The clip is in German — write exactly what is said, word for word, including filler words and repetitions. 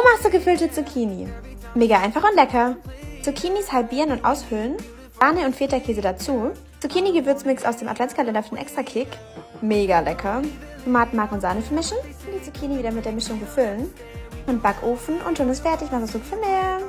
Wo machst du gefüllte Zucchini? Mega einfach und lecker! Zucchinis halbieren und aushöhlen, Sahne und Feta-Käse dazu, Zucchini-Gewürzmix aus dem Adventskalender für den Extra-Kick, mega lecker, Tomatenmark und Sahne vermischen, die Zucchini wieder mit der Mischung befüllen und Backofen und schon ist fertig, mach's gut für mehr!